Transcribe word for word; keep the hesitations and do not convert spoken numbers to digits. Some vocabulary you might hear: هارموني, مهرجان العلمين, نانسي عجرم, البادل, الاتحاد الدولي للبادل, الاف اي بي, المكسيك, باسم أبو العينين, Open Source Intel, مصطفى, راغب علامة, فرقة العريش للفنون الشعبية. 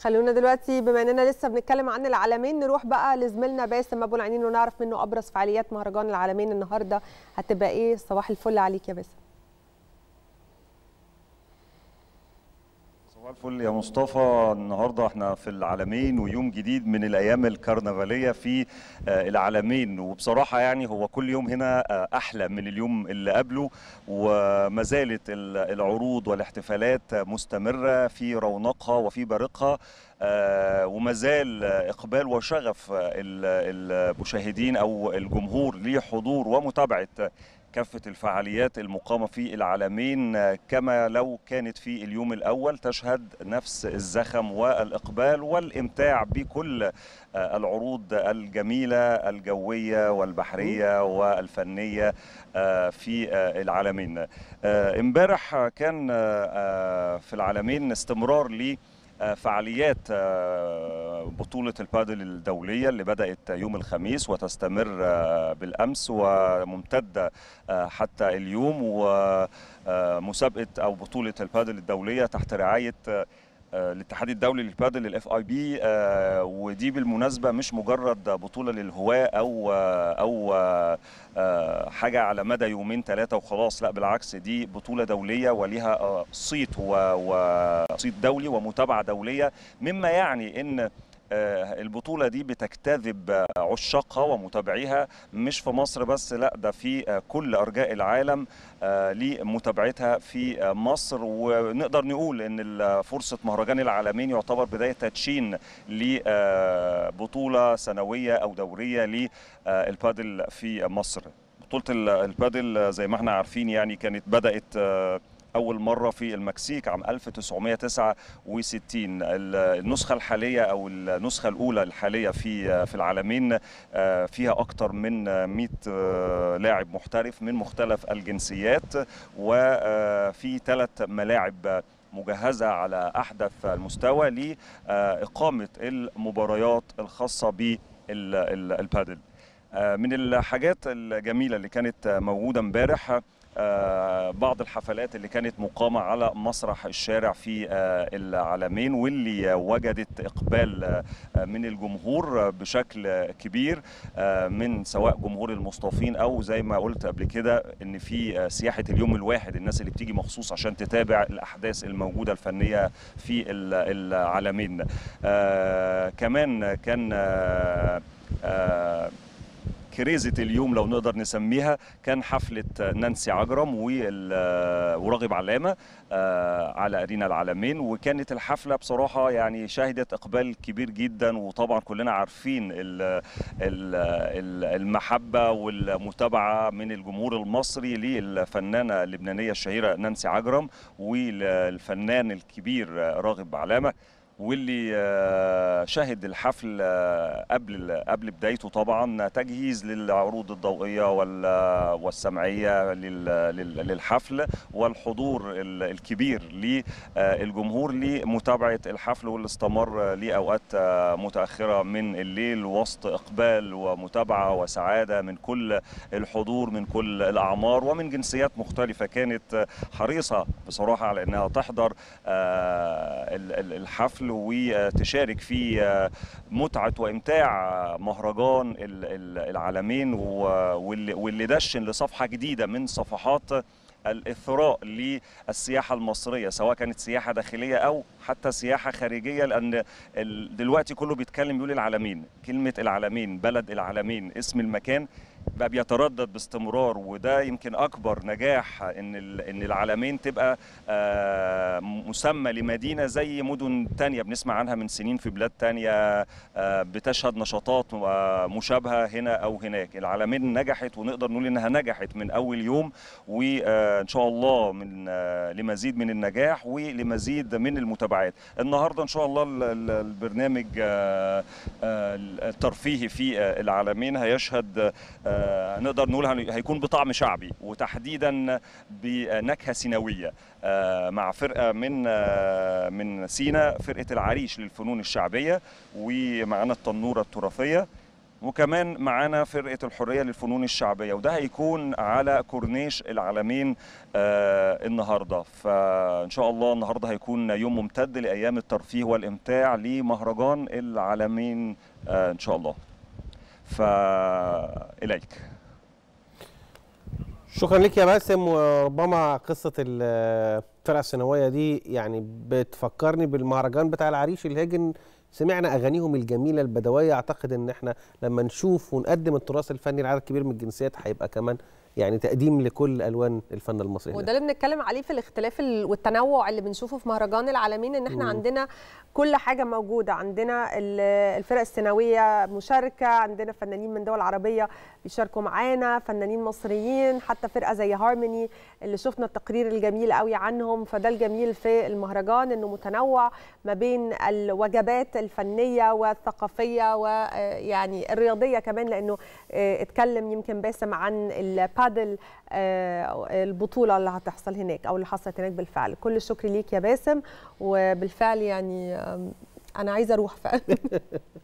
خلونا دلوقتي بما اننا لسه بنتكلم عن العلمين نروح بقى لزميلنا باسم ابو العينين ونعرف منه ابرز فعاليات مهرجان العلمين النهارده هتبقى ايه. صباح الفل عليك يا باسم. صباح الفل يا مصطفى. النهارده احنا في العلمين ويوم جديد من الايام الكرنفاليه في العلمين، وبصراحه يعني هو كل يوم هنا احلى من اليوم اللي قبله، وما زالت العروض والاحتفالات مستمره في رونقها وفي بريقها، وما زال اقبال وشغف المشاهدين او الجمهور لحضور ومتابعه كافة الفعاليات المقامة في العلمين كما لو كانت في اليوم الأول، تشهد نفس الزخم والإقبال والإمتاع بكل العروض الجميلة الجوية والبحرية والفنية في العلمين. امبارح كان في العلمين استمرار لي فعاليات بطولة البادل الدولية اللي بدأت يوم الخميس وتستمر بالأمس وممتدة حتى اليوم، ومسابقة أو بطولة البادل الدولية تحت رعاية الاتحاد الدولي للبادل الاف اي بي، ودي بالمناسبه مش مجرد بطوله للهواه او او حاجه على مدى يومين ثلاثه وخلاص، لا بالعكس دي بطوله دوليه وليها صيت وصيت دولي ومتابعه دوليه، مما يعني ان البطولة دي بتجتذب عشاقها ومتابعيها مش في مصر بس، لا ده في كل أرجاء العالم لمتابعتها في مصر. ونقدر نقول إن فرصة مهرجان العالمين يعتبر بداية تدشين لبطولة سنوية أو دورية للبادل في مصر. بطولة البادل زي ما احنا عارفين يعني كانت بدأت أول مرة في المكسيك عام ألف وتسعمائة وتسعة وستين. النسخة الحالية أو النسخة الأولى الحالية في في العالمين فيها أكثر من مئة لاعب محترف من مختلف الجنسيات، وفي ثلاث ملاعب مجهزة على أحدث المستوى لإقامة المباريات الخاصة بالبادل. من الحاجات الجميلة اللي كانت موجودة امبارح بعض الحفلات اللي كانت مقامة على مسرح الشارع في العلمين، واللي وجدت إقبال من الجمهور بشكل كبير، من سواء جمهور المصطفين أو زي ما قلت قبل كده إن في سياحة اليوم الواحد، الناس اللي بتيجي مخصوص عشان تتابع الأحداث الموجودة الفنية في العلمين. كمان كان كريزة اليوم لو نقدر نسميها كان حفلة نانسي عجرم وراغب علامة على أرينا العلمين، وكانت الحفلة بصراحة يعني شهدت إقبال كبير جدا، وطبعا كلنا عارفين المحبة والمتابعة من الجمهور المصري للفنانة اللبنانية الشهيرة نانسي عجرم والفنان الكبير راغب علامة، واللي شهد الحفل قبل قبل بدايته طبعا تجهيز للعروض الضوئيه والسمعيه للحفل، والحضور الكبير للجمهور لمتابعه الحفل واللي استمر لاوقات متاخره من الليل، وسط اقبال ومتابعه وسعاده من كل الحضور من كل الاعمار ومن جنسيات مختلفه، كانت حريصه بصراحه على انها تحضر الحفل وتشارك في متعة وإمتاع مهرجان العلمين، واللي دشن لصفحة جديدة من صفحات الإثراء للسياحة المصرية، سواء كانت سياحة داخلية أو حتى سياحة خارجية، لأن دلوقتي كله بيتكلم بيقول العلمين، كلمة العلمين، بلد العلمين، اسم المكان بقى بيتردد باستمرار، وده يمكن أكبر نجاح إن إن العلمين تبقى مسمى لمدينة زي مدن تانية بنسمع عنها من سنين في بلاد تانية بتشهد نشاطات مشابهة هنا أو هناك. العلمين نجحت ونقدر نقول إنها نجحت من أول يوم، وإن شاء الله من لمزيد من النجاح ولمزيد من المتابعات. النهاردة إن شاء الله البرنامج الترفيهي في العلمين هيشهد آه نقدر نقول هيكون بطعم شعبي وتحديدا بنكهه سيناويه، آه مع فرقه من آه من سينا، فرقه العريش للفنون الشعبيه، ومعانا التنورة التراثيه، وكمان معانا فرقة الحرية للفنون الشعبية، وده هيكون على كورنيش العلمين آه النهاردة. فإن شاء الله النهاردة هيكون يوم ممتد لأيام الترفيه والإمتاع لمهرجان العلمين آه إن شاء الله. فإليك. شكرا لك يا باسم. وربما قصة الفرقة السنوية دي يعني بتفكرني بالمهرجان بتاع العريش الهجن، سمعنا اغانيهم الجميله البدويه. اعتقد ان احنا لما نشوف ونقدم التراث الفني لعدد كبير من الجنسيات هيبقى كمان يعني تقديم لكل الوان الفن المصري، وده اللي بنتكلم عليه في الاختلاف والتنوع اللي بنشوفه في مهرجان العلمين، ان احنا م. عندنا كل حاجه موجوده. عندنا الفرق الثانويه مشاركه، عندنا فنانين من دول عربيه بيشاركوا معانا، فنانين مصريين، حتى فرقه زي هارموني اللي شفنا التقرير الجميل قوي عنهم. فده الجميل في المهرجان انه متنوع ما بين الوجبات الفنيه والثقافيه ويعني الرياضيه كمان، لانه اتكلم يمكن باسم عن البادل البطوله اللي هتحصل هناك او اللي حصلت هناك. بالفعل كل الشكر ليك يا باسم، وبالفعل يعني انا عايزه اروح فعلا.